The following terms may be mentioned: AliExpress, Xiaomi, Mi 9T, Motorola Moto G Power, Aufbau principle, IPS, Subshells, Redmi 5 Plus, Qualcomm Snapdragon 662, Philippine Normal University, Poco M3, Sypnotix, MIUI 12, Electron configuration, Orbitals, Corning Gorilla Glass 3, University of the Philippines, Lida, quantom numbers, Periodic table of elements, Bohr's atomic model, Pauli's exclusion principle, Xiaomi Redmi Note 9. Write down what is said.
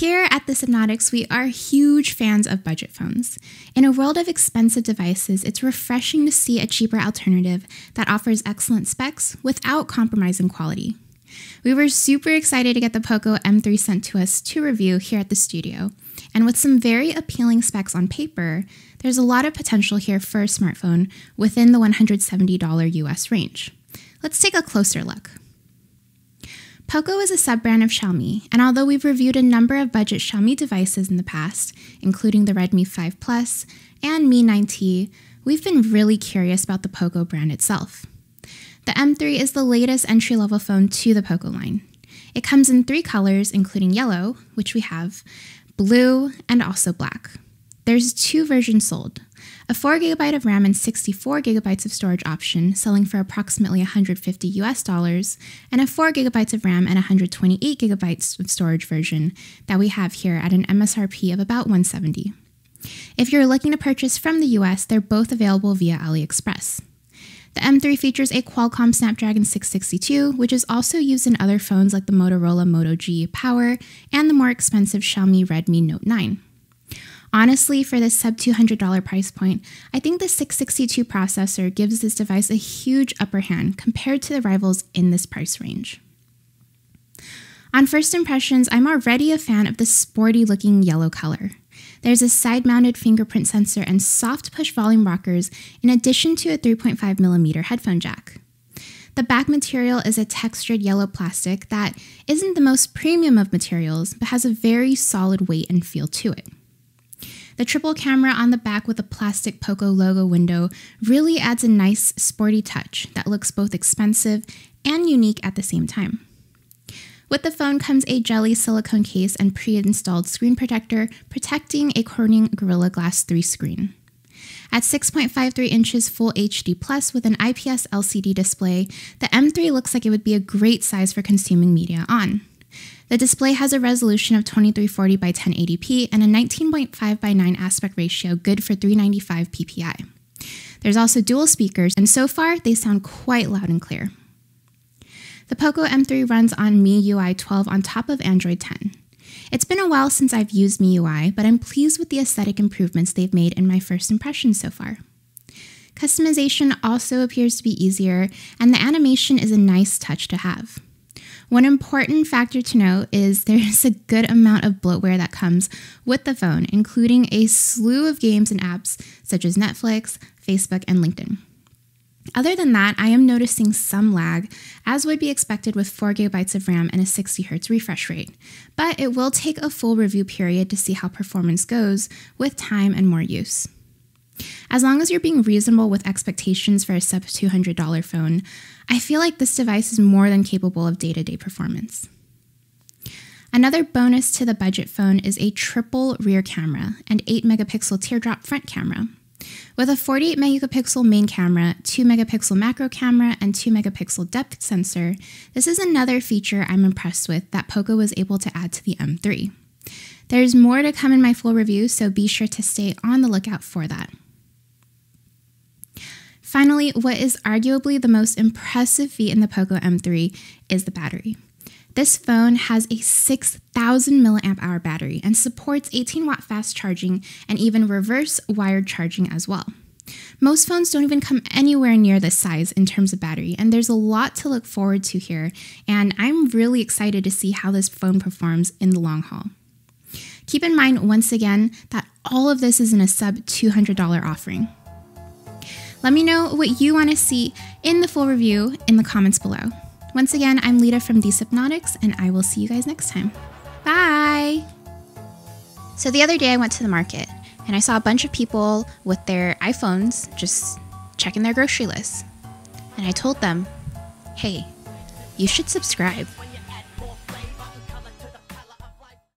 Here at the Sypnotix, we are huge fans of budget phones. In a world of expensive devices, it's refreshing to see a cheaper alternative that offers excellent specs without compromising quality. We were super excited to get the Poco M3 sent to us to review here at the studio, and with some very appealing specs on paper, there's a lot of potential here for a smartphone within the $170 US range. Let's take a closer look. Poco is a sub-brand of Xiaomi, and although we've reviewed a number of budget Xiaomi devices in the past, including the Redmi 5 Plus and Mi 9T, we've been really curious about the Poco brand itself. The M3 is the latest entry-level phone to the Poco line. It comes in three colors, including yellow, which we have, blue, and also black. There's two versions sold, a 4GB of RAM and 64GB of storage option selling for approximately $150 US, and a 4GB of RAM and 128GB of storage version that we have here at an MSRP of about $170. If you're looking to purchase from the US, they're both available via AliExpress. The M3 features a Qualcomm Snapdragon 662, which is also used in other phones like the Motorola Moto G Power and the more expensive Xiaomi Redmi Note 9. Honestly, for this sub $200 price point, I think the 662 processor gives this device a huge upper hand compared to the rivals in this price range. On first impressions, I'm already a fan of the sporty-looking yellow color. There's a side-mounted fingerprint sensor and soft push volume rockers in addition to a 3.5mm headphone jack. The back material is a textured yellow plastic that isn't the most premium of materials, but has a very solid weight and feel to it. The triple camera on the back with a plastic Poco logo window really adds a nice sporty touch that looks both expensive and unique at the same time. With the phone comes a jelly silicone case and pre-installed screen protector protecting a Corning Gorilla Glass 3 screen. At 6.53 inches Full HD+ with an IPS LCD display, the M3 looks like it would be a great size for consuming media on. The display has a resolution of 2340 by 1080p and a 19.5 by 9 aspect ratio, good for 395 ppi. There's also dual speakers, and so far they sound quite loud and clear. The Poco M3 runs on MIUI 12 on top of Android 10. It's been a while since I've used MIUI, but I'm pleased with the aesthetic improvements they've made in my first impression so far. Customization also appears to be easier, and the animation is a nice touch to have. One important factor to note is there's a good amount of bloatware that comes with the phone, including a slew of games and apps such as Netflix, Facebook, and LinkedIn. Other than that, I am noticing some lag, as would be expected with 4GB of RAM and a 60Hz refresh rate, but it will take a full review period to see how performance goes with time and more use. As long as you're being reasonable with expectations for a sub $200 phone, I feel like this device is more than capable of day-to-day performance. Another bonus to the budget phone is a triple rear camera and 8-megapixel teardrop front camera, with a 48-megapixel main camera, 2-megapixel macro camera, and 2-megapixel depth sensor. This is another feature I'm impressed with that Poco was able to add to the M3. There's more to come in my full review, so be sure to stay on the lookout for that. Finally, what is arguably the most impressive feat in the Poco M3 is the battery. This phone has a 6,000 mAh battery and supports 18-watt fast charging and even reverse wired charging as well. Most phones don't even come anywhere near this size in terms of battery, and there's a lot to look forward to here, and I'm really excited to see how this phone performs in the long haul. Keep in mind, once again, that all of this is in a sub $200 offering. Let me know what you want to see in the full review in the comments below. Once again, I'm Lida from the Sypnotix, and I will see you guys next time. Bye! So the other day I went to the market, and I saw a bunch of people with their iPhones just checking their grocery lists. And I told them, hey, you should subscribe.